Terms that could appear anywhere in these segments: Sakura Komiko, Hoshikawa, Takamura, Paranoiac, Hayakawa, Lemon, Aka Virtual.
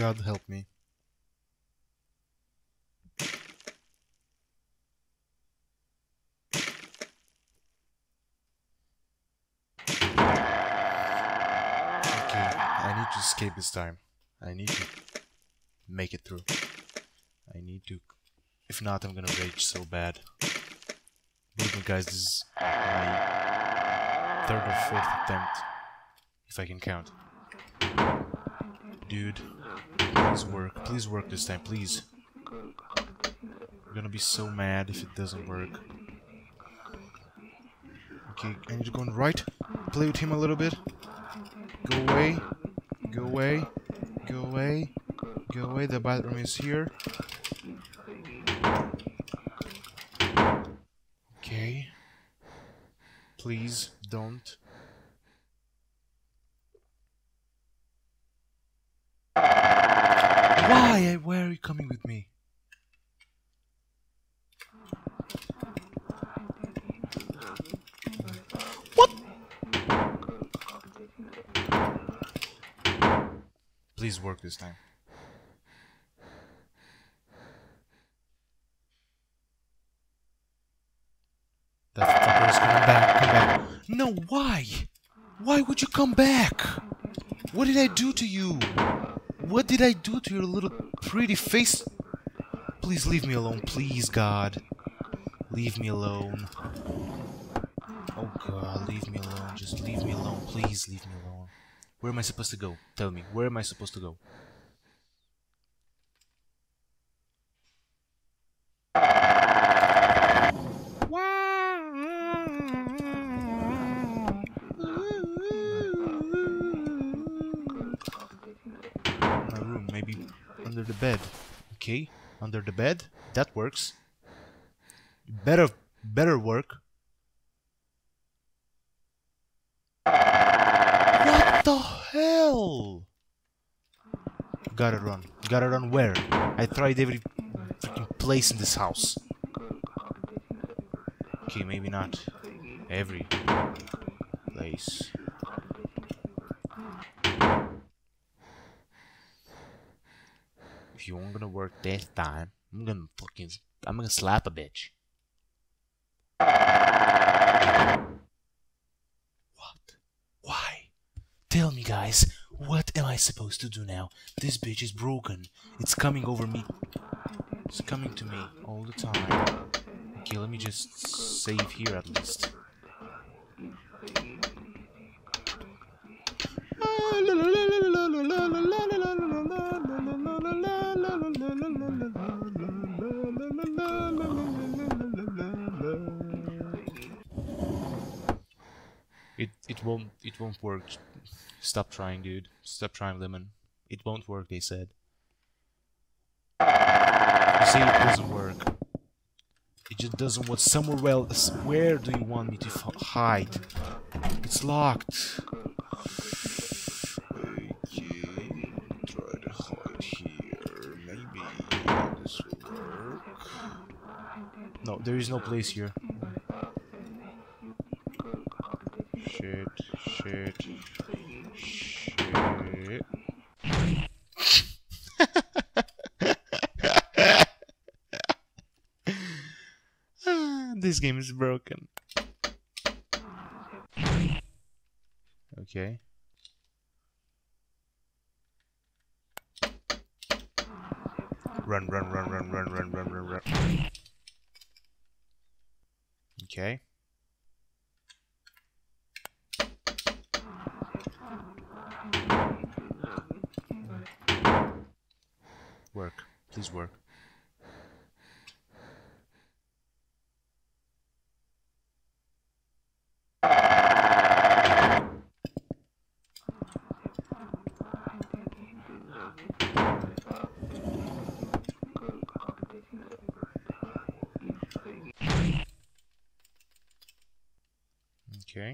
God help me. I need to escape this time. I need to make it through. I need to. If not, I'm gonna rage so bad. Believe me, guys, this is my third or fourth attempt, if I can count. Dude, please work. Please work this time, please. I'm gonna be so mad if it doesn't work. Okay, I need to go on right. Play with him a little bit. Go away. Go away, go away, go away, the bathroom is here. Okay. Please, don't. Why? Why are you coming with me? Please work this time. That fucker is coming back, come back. No, why? Why would you come back? What did I do to you? What did I do to your little pretty face? Please leave me alone, please, God. Leave me alone. Oh, God, leave me alone. Just leave me alone, please leave me alone. Where am I supposed to go? Tell me, where am I supposed to go? My room, maybe under the bed. Okay, under the bed, that works. Better work. What the hell? Gotta run. Gotta run where? I tried every freaking place in this house. Okay, maybe not every place. If you weren't gonna work this time, I'm gonna slap a bitch. Tell me, guys, what am I supposed to do now? This bitch is broken. It's coming over me. It's coming to me all the time. Okay, let me just save here at least. It won't work. Stop trying, dude. Stop trying, Lemon. It won't work, they said. You see, it doesn't work. It just doesn't work. Somewhere else. Where do you want me to hide? It's locked. Okay, try to hide here. Maybe this will work. No, there is no place here. Shit. This game is broken. Okay. Run. Okay. Work. Please work. Okay.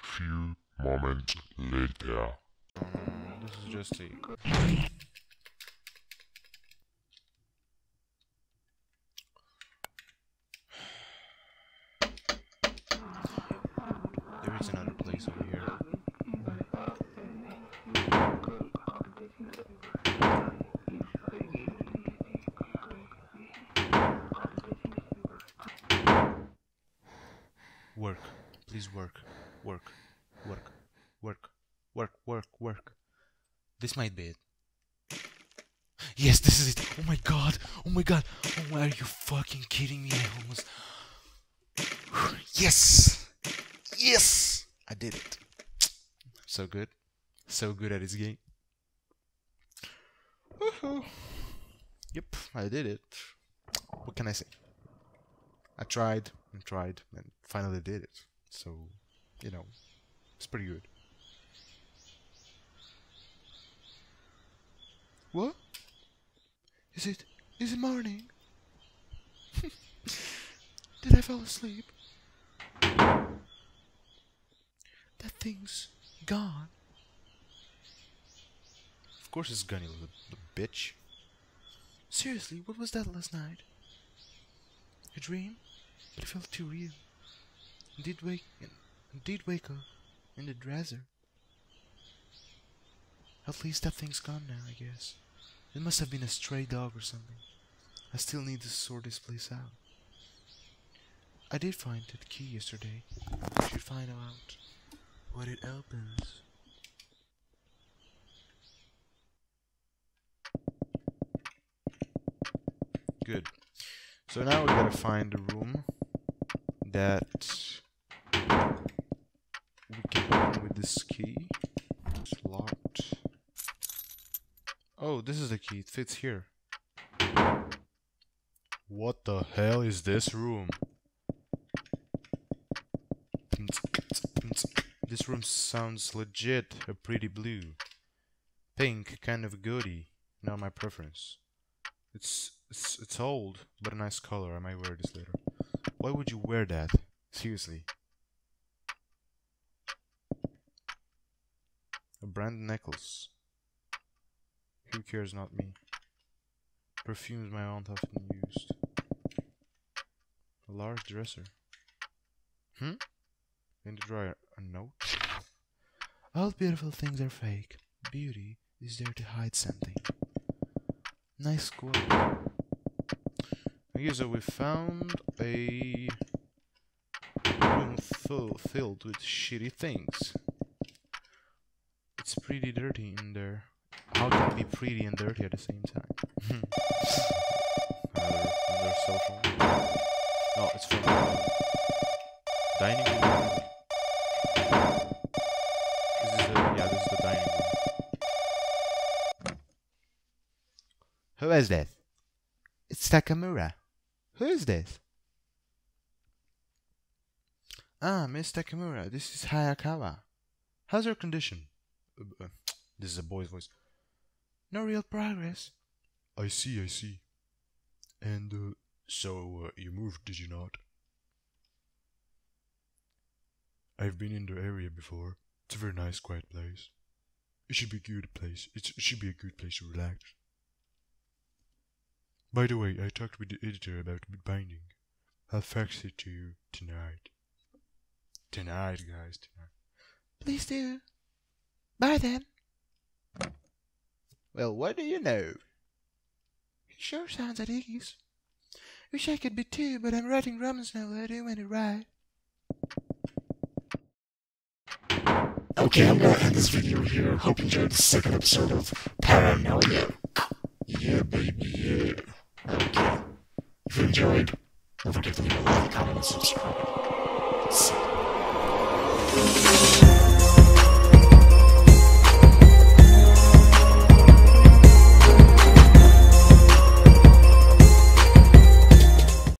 Few moments later. This is just a... There is another place over here. is work. This might be it. Yes, this is it. Oh my god. Oh my god. Oh my, are you fucking kidding me? I almost... Yes. Yes. I did it. So good. So good at this game. Woohoo. Yep, I did it. What can I say? I tried and tried and finally did it. So, you know, it's pretty good. What? Is it morning? Did I fall asleep? That thing's gone. Of course it's gone, you little bitch. Seriously, what was that last night? A dream? But it felt too real. I did wake up in the dresser. At least that thing's gone now, I guess. It must have been a stray dog or something. I still need to sort this place out. I did find that key yesterday. I should find out what it opens. Good. So now we gotta find a room that we can open with this key. It's locked. Oh, this is the key. It fits here. What the hell is this room? This room sounds legit. A pretty blue. Pink, kind of goody. Not my preference. It's old, but a nice color. I might wear this later. Why would you wear that? Seriously. A brand necklace. Who cares, not me. Perfumes my aunt often used. A large dresser. Hmm? In the drawer, a note. All beautiful things are fake. Beauty is there to hide something. Nice quote. Okay, so we found a room filled with shitty things. It's pretty dirty in there. How can it be pretty and dirty at the same time? Another social. No, it's from dining room. This is the dining room. Who is this? It's Takamura. Who is this? Ah, Miss Takamura, this is Hayakawa. How's your condition? This is a boy's voice. No real progress. I see, I see. And, so you moved, did you not? I've been in the area before. It's a very nice, quiet place. It should be a good place. It should be a good place to relax. By the way, I talked with the editor about binding. I'll fax it to you tonight. Tonight, guys, tonight. Please do. Bye then. Well, what do you know? It sure sounds at ease. Wish I could be too, but I'm writing romance now. I do want to write. Okay, I'm gonna end this video here. Hope you enjoyed the second episode of Paranoia. Yeah, baby, yeah. Okay. If you enjoyed, don't forget to leave a like, comment, and subscribe.